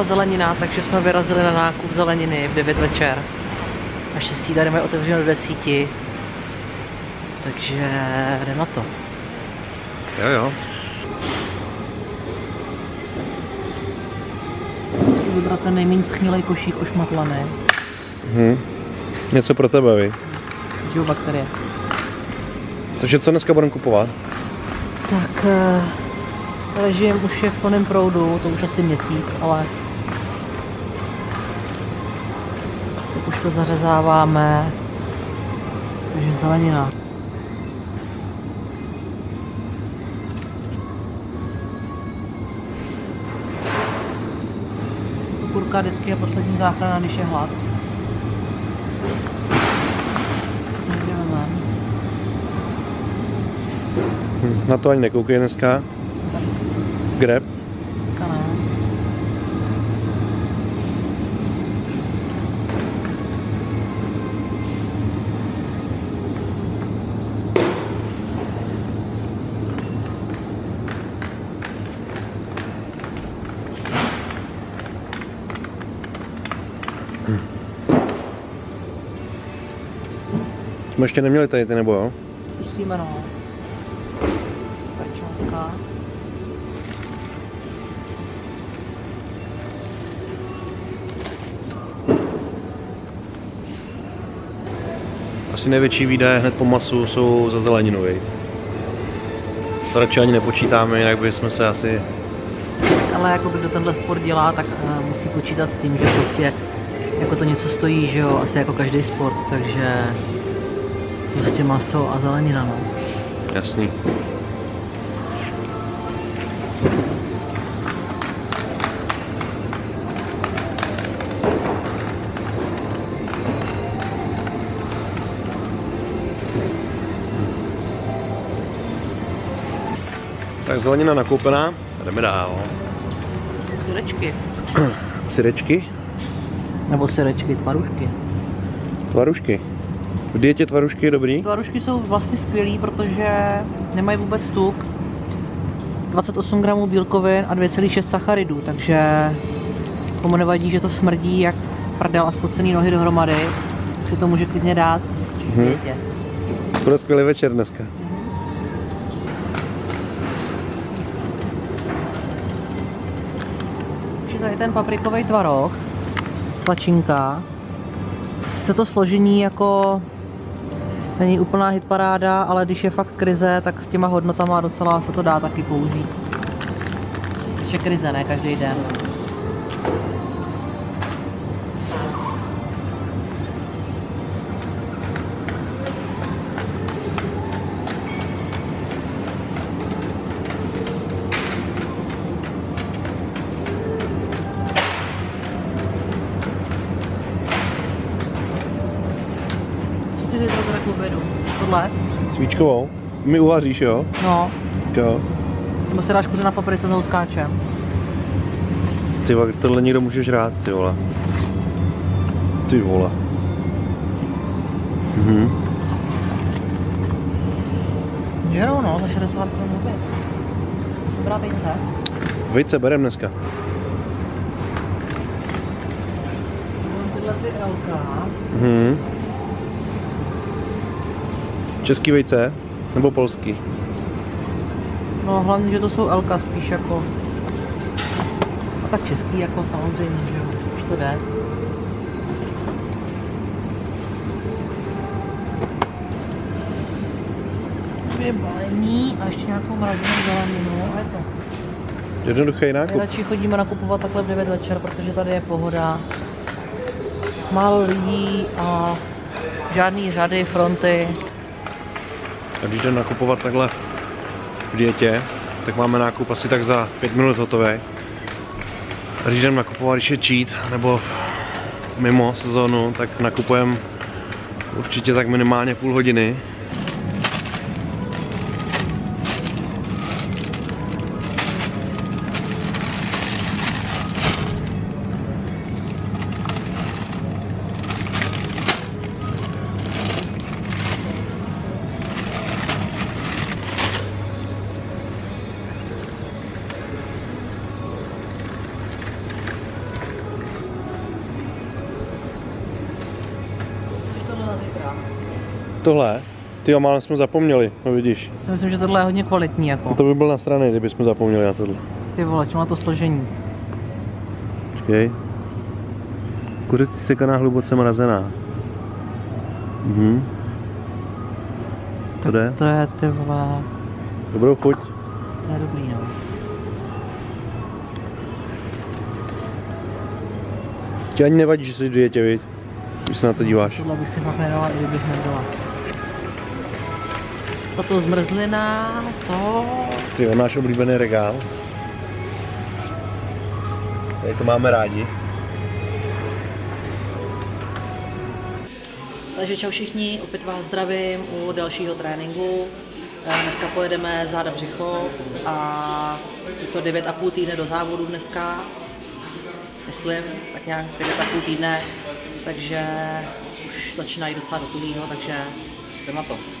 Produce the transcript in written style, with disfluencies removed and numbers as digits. přišla zelenina, takže jsme vyrazili na nákup zeleniny v 9 večer. Naštěstí tady máme otevřeno do 10, takže jdeme na to. Jo. Vždycky vybrat ten nejméně schnilej košík ošmatlaný. Něco pro tebe, ví? Jo, bakterie. Takže co dneska budeme kupovat? Tak režim už je v plném proudu, to už asi měsíc, ale tak už to zařezáváme, takže zelenina. Okurka vždycky je poslední záchrana, když je hlad. Na to ani nekoukej dneska. Grab. Dneska ne. Jsme ještě neměli tady ty, nebo jo? Musíme, no. Asi největší výdaje hned po masu jsou za zeleninu. To radši ani nepočítáme, jinak bychom se asi... Ale jako kdo tenhle sport dělá, tak musí počítat s tím, že prostě jako to něco stojí, že jo, asi jako každý sport, takže prostě maso a zelenina, no. Jasný. Tak zelenina nakoupená, jdeme dál. Syrečky. Syrečky? Nebo syrečky, tvarušky. Tvarušky. V dietě tvarušky je dobrý? Tvarušky jsou vlastně skvělý, protože nemají vůbec tuk. 28 gramů bílkovin a 2,6 sacharidů, takže komu nevadí, že to smrdí jak prdel a spocený nohy dohromady, tak si to může klidně dát. Bude skvělý večer dneska. Tady ten paprikový tvaroh, svačinka. Sice to složení jako není úplná hitparáda, ale když je fakt krize, tak s těma hodnotama docela se to dá taky použít. Ještě krize, ne každý den. Svíčkovou? Mi uvaříš, jo? No. Tak jo. Nebo si dáš kuře na paprice s houskáčem. Ty vole, tohle někdo může žrát, ty vole. Ty vole. Žerou, no, za 60 Kč. Dobrá vejce. Vejce berem dneska. Tyhle ty elka. Český vejce nebo polský? No hlavně, že to jsou elka spíš jako. A tak český jako samozřejmě, že už to jde. Dvě balení a ještě nějakou mraženou zeleninu a je to. Jednoduchý nákup. My radši chodíme nakupovat takhle v 9 večer, protože tady je pohoda. Málo lidí a žádný řady, fronty. A když jdeme nakupovat takhle v dietě, tak máme nákup asi tak za 5 minut hotový. A když jdeme nakupovat, když je cheat, nebo mimo sezónu, tak nakupujeme určitě tak minimálně půl hodiny. Tohle? Tyjo, málem jsme zapomněli, no vidíš. Já si myslím, že tohle je hodně kvalitní jako. No to by byl na straně, kdyby jsme zapomněli na tohle. Ty vole, čemu má to složení? Počkej. Kuřecí sekaná hluboce mrazená. Mhm. To jde? To je, ty vole. Dobrou chuť. To je dobrý, no. Ti ani nevadí, že jsi v dietě, viď? Když se na to díváš. Tohle bych si fakt nedala, i kdybych nedala. Tato zmrzlina, to... Ty, on náš oblíbený regál. Tady to máme rádi. Takže čau všichni, opět vás zdravím u dalšího tréninku. Dneska pojedeme záda břicho a je to 9,5 týdne do závodu dneska. Myslím, tak nějak 9,5 týdne, takže už začínají docela do tuního, takže jdeme na to.